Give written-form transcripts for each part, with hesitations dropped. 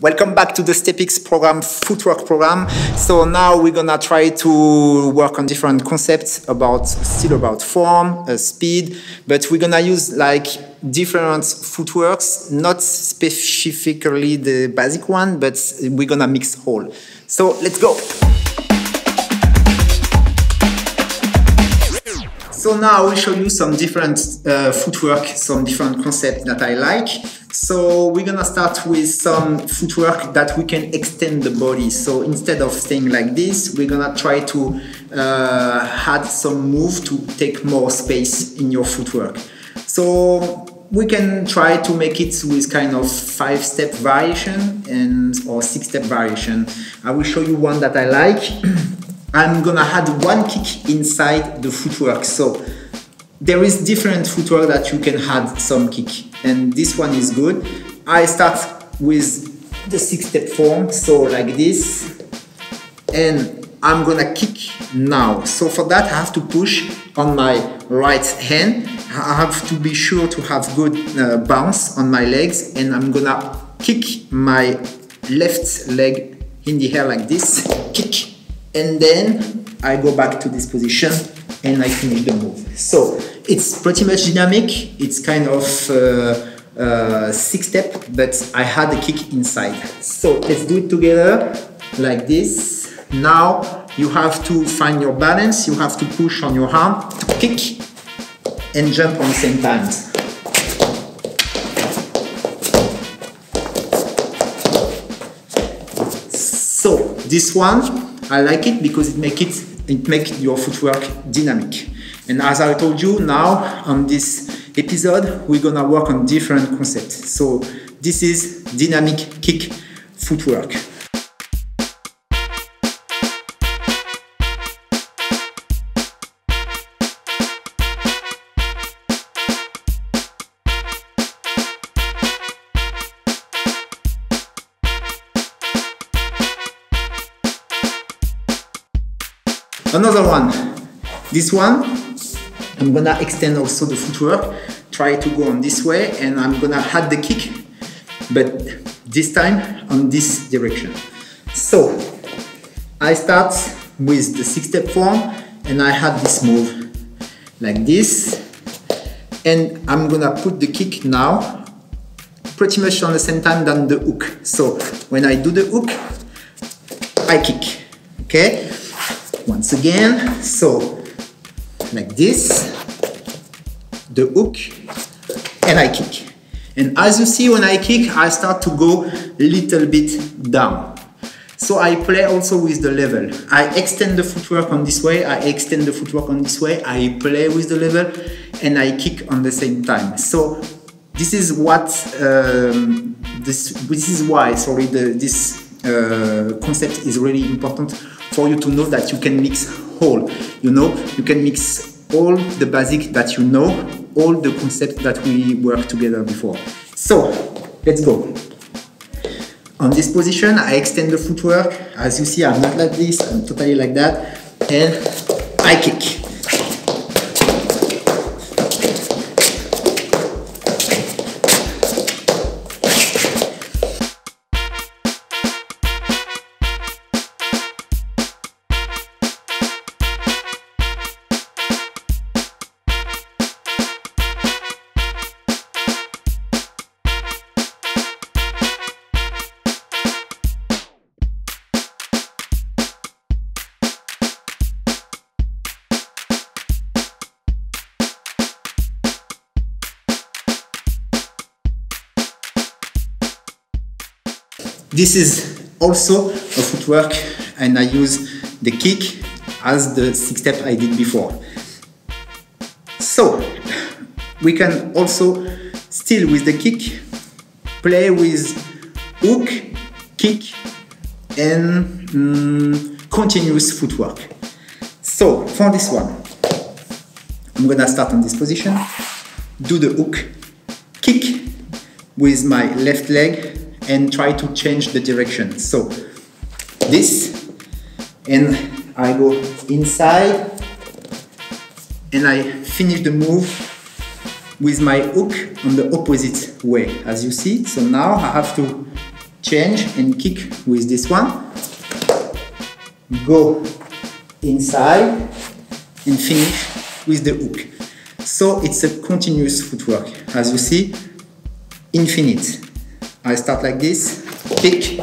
Welcome back to the STEPPIX program, footwork program. So now we're gonna try to work on different concepts about form, speed, but we're gonna use like different footworks, not specifically the basic one, but we're gonna mix all. So let's go. So now I will show you some different footwork, some different concepts that I like. So we're gonna start with some footwork that we can extend the body. So instead of staying like this, we're gonna try to add some move to take more space in your footwork. So we can try to make it with kind of 5-step variation or 6-step variation. I will show you one that I like. I'm gonna add one kick inside the footwork. So there is different footwork that you can add some kick, and this one is good. I start with the 6-step form, so like this, and I'm gonna kick now. So for that I have to push on my right hand. I have to be sure to have good bounce on my legs, and I'm gonna kick my left leg in the air like this, kick. And then I go back to this position and I finish the move. So it's pretty much dynamic. It's kind of 6-step, but I had a kick inside. So let's do it together like this. Now you have to find your balance. You have to push on your arm, to kick and jump on the same time. So this one, I like it because it makes your footwork dynamic. And as I told you, now on this episode, we're gonna work on different concepts. So this is dynamic kick footwork. Another one, this one, I'm gonna extend also the footwork, try to go on this way, and I'm gonna add the kick, but this time on this direction. So I start with the 6-step form and I have this move like this, and I'm gonna put the kick now pretty much on the same time than the hook. So when I do the hook, I kick, okay? Once again, so like this, the hook, and I kick. And as you see, when I kick, I start to go a little bit down. So I play also with the level. I extend the footwork on this way, I extend the footwork on this way, I play with the level, and I kick on the same time. So this is what, this concept is really important for you to know that you can mix all. You know, you can mix all the basic that you know, all the concepts that we worked together before. So let's go. On this position, I extend the footwork. As you see, I'm not like this, I'm totally like that. And I kick. This is also a footwork, and I use the kick as the 6-step I did before. So we can also, still with the kick, play with hook, kick, and continuous footwork. So for this one, I'm gonna start on this position, do the hook, kick with my left leg, and try to change the direction. So this, and I go inside and I finish the move with my hook on the opposite way, as you see. So now I have to change and kick with this one, go inside and finish with the hook. So it's a continuous footwork, as you see, infinite. I start like this, kick,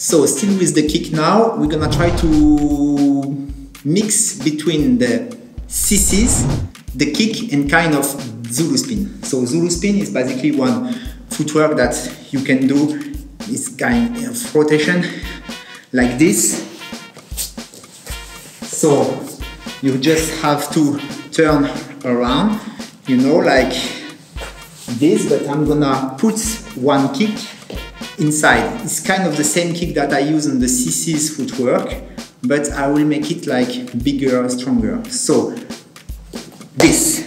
so still with the kick now, we're gonna try to mix between the CCs, the kick and kind of Zulu spin. So Zulu spin is basically one footwork that you can do, this kind of rotation like this. So you just have to turn around, you know, like this, but I'm gonna put one kick inside. It's kind of the same kick that I use on the CC's footwork, but I will make it like bigger, stronger. So this,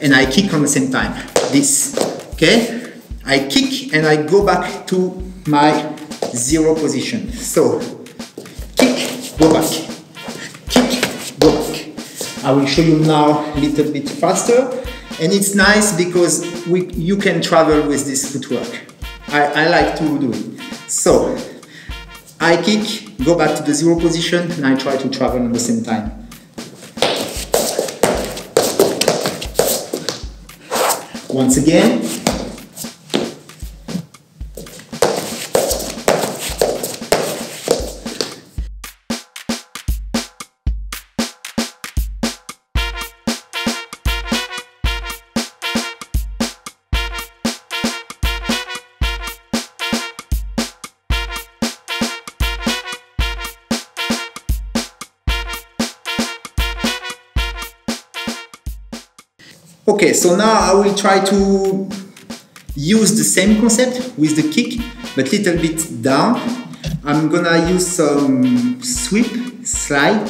and I kick on the same time, this, okay? I kick and I go back to my zero position. So kick, go back, kick, go back. I will show you now a little bit faster, and it's nice because you can travel with this footwork. I like to do it. So I kick, go back to the zero position, and I try to travel at the same time. Once again. Okay, so now I will try to use the same concept with the kick, but little bit down. I'm gonna use some sweep, slide,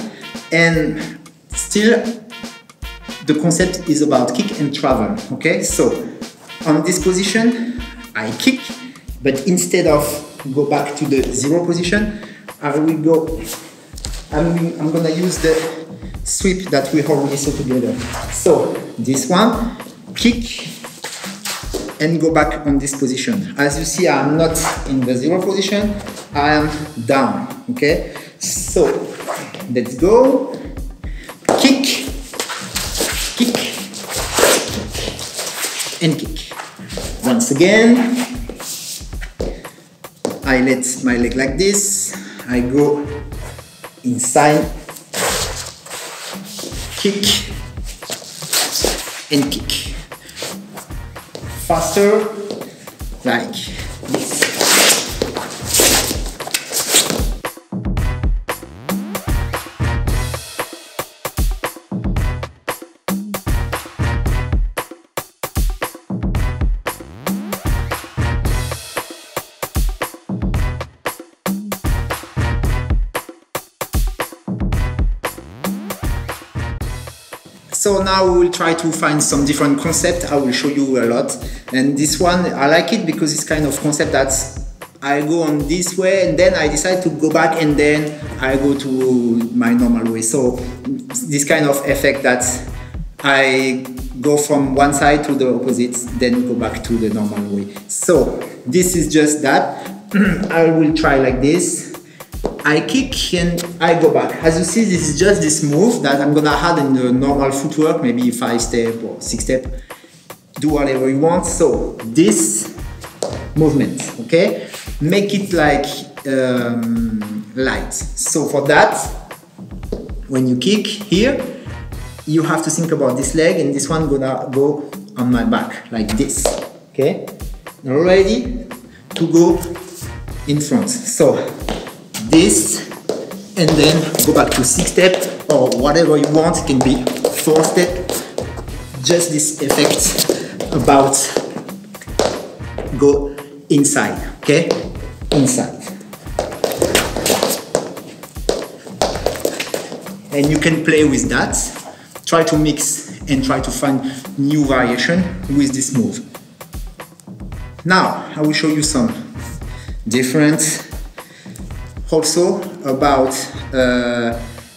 and still the concept is about kick and travel, okay? So on this position, I kick, but instead of go back to the zero position, I will go, I'm gonna use the sweep that we already saw together. So this one, kick and go back on this position. As you see, I'm not in the zero position, I am down, okay? So let's go, kick, kick, and kick. Once again, I let my leg like this, I go inside, kick and kick, faster, like this. So now we will try to find some different concept. I will show you a lot. And this one, I like it because it's kind of concept that I go on this way and then I decide to go back and then I go to my normal way. So this kind of effect that I go from one side to the opposite, then go back to the normal way. So this is just that. I will try like this. I kick and I go back. As you see, this is just this move that I'm gonna add in the normal footwork, maybe 5-step or 6-step, do whatever you want. So this movement, okay? Make it like light. So for that, when you kick here, you have to think about this leg and this one gonna go on my back, like this, okay? Ready to go in front. So this, and then go back to 6-step or whatever you want. It can be 4 step, just this effect about go inside, okay? Inside. And you can play with that, try to mix and try to find new variation with this move. Now I will show you some different also about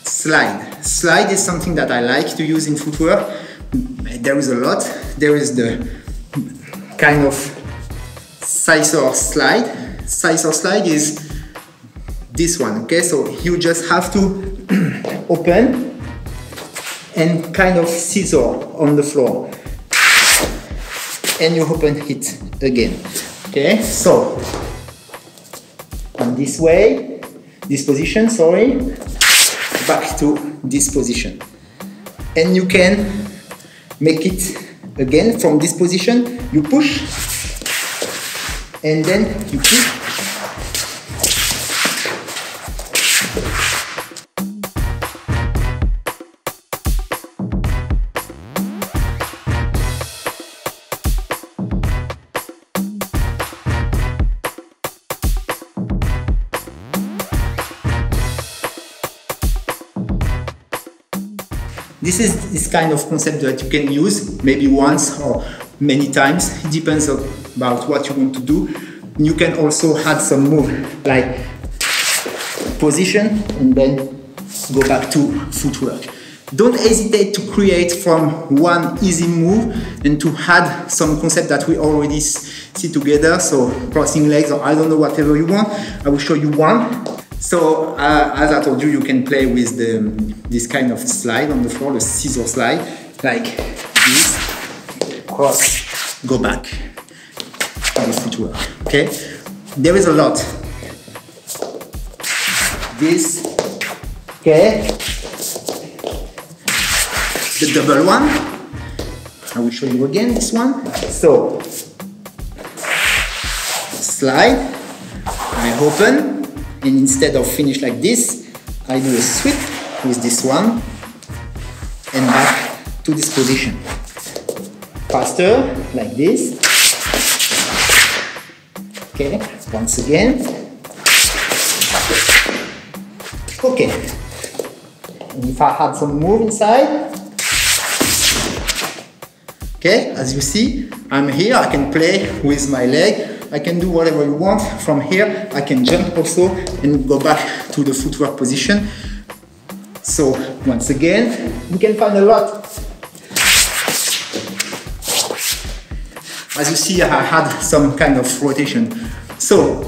slide. Slide is something that I like to use in footwork. There is a lot. There is the kind of scissor slide. Scissor slide is this one, okay? So you just have to open and kind of scissor on the floor and you open it again, okay? So on this way, this position, sorry, back to this position, and you can make it again from this position. You push and then you push. This is this kind of concept that you can use maybe once or many times. It depends about what you want to do. You can also add some move like position and then go back to footwork. Don't hesitate to create from one easy move and to add some concept that we already see together. So crossing legs or I don't know, whatever you want. I will show you one. So as I told you, you can play with this kind of slide on the floor, the scissor slide, like this, cross, go back, on the footwork, okay? There is a lot. This, okay? The double one, I will show you again this one. So, slide, I open. And instead of finish like this, I do a sweep with this one and back to this position. Faster, like this. Okay, once again. Okay. And if I had some move inside. Okay, as you see, I'm here, I can play with my leg. I can do whatever you want. From here, I can jump also and go back to the footwork position. So, once again, you can find a lot. As you see, I had some kind of rotation. So,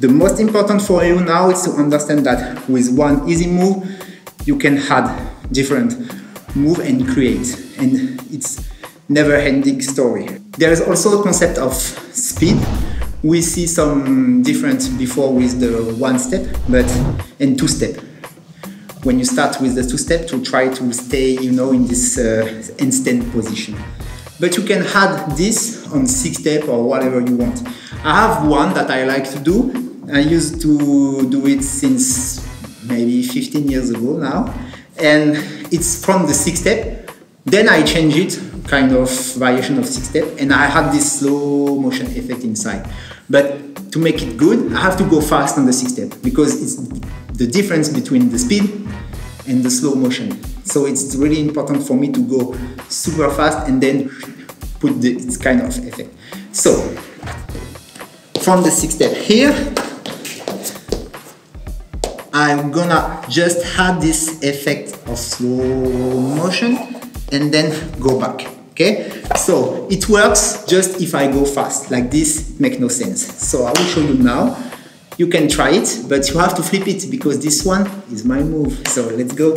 the most important for you now is to understand that with one easy move, you can add different moves and create. And it's never-ending story. There is also a concept of speed. We see some difference before with the one step, but and two step. When you start with the two step, to try to stay, you know, in this instant position. But you can add this on six step or whatever you want. I have one that I like to do. I used to do it since maybe 15 years ago now, and it's from the six step. Then I change it, kind of variation of six step, and I have this slow motion effect inside. But to make it good, I have to go fast on the six step because it's the difference between the speed and the slow motion. So it's really important for me to go super fast and then put this kind of effect. So from the six step here, I'm gonna just have this effect of slow motion and then go back, okay? So it works just if I go fast, like this, it makes no sense. So I will show you now. You can try it, but you have to flip it because this one is my move. So let's go.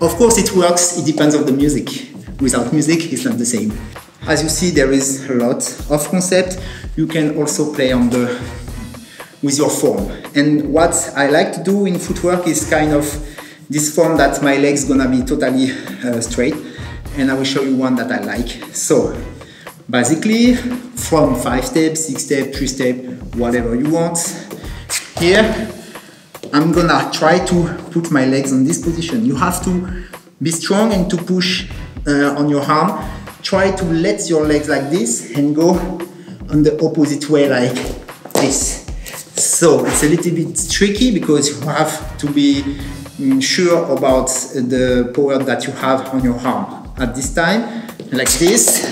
Of course it works, it depends on the music. Without music, it's not the same. As you see, there is a lot of concept. You can also play on the with your form. And what I like to do in footwork is kind of this form that my leg's gonna be totally straight. And I will show you one that I like. So basically from 5 step, 6 step, 3 step, whatever you want. Here, I'm gonna try to put my legs on this position. You have to be strong and to push on your arm. Try to let your legs like this and go on the opposite way like this. So it's a little bit tricky because you have to be sure about the power that you have on your arm. At this time, like this.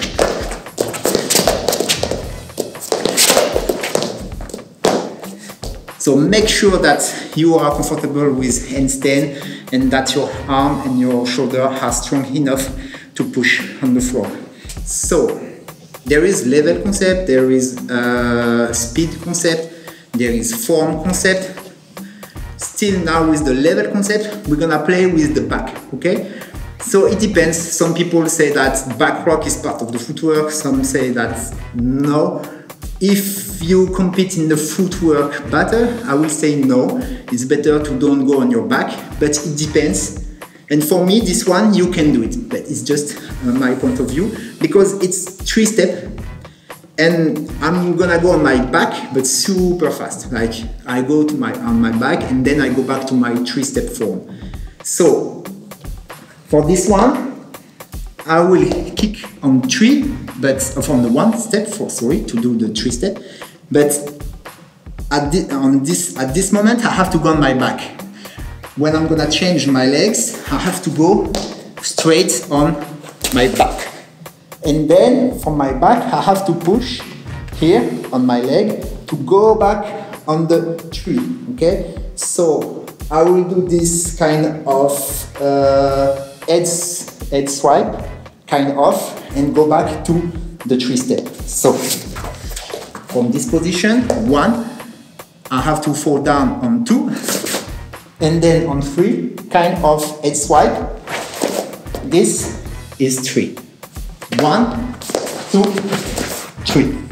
So make sure that you are comfortable with handstand and that your arm and your shoulder are strong enough to push on the floor. So there is level concept, there is speed concept, there is form concept. Still now with the level concept, we're gonna play with the back, okay? So it depends, some people say that back rock is part of the footwork, some say that no. If you compete in the footwork battle, I will say no, it's better to don't go on your back, but it depends. And for me, this one, you can do it, but it's just my point of view, because it's 3 steps, and I'm gonna go on my back, but super fast. Like, I go to on my back, and then I go back to my 3-step form. So, for this one, I will kick on 3, but from the 1-step, sorry, to do the 3-step, but at this moment, I have to go on my back. When I'm gonna change my legs, I have to go straight on my back. And then from my back, I have to push here on my leg to go back on the tree, okay? So I will do this kind of head swipe, kind of, and go back to the 3-step. So from this position, 1, I have to fall down on 2, and then on 3, kind of head swipe. This is 3. 1, 2, 3.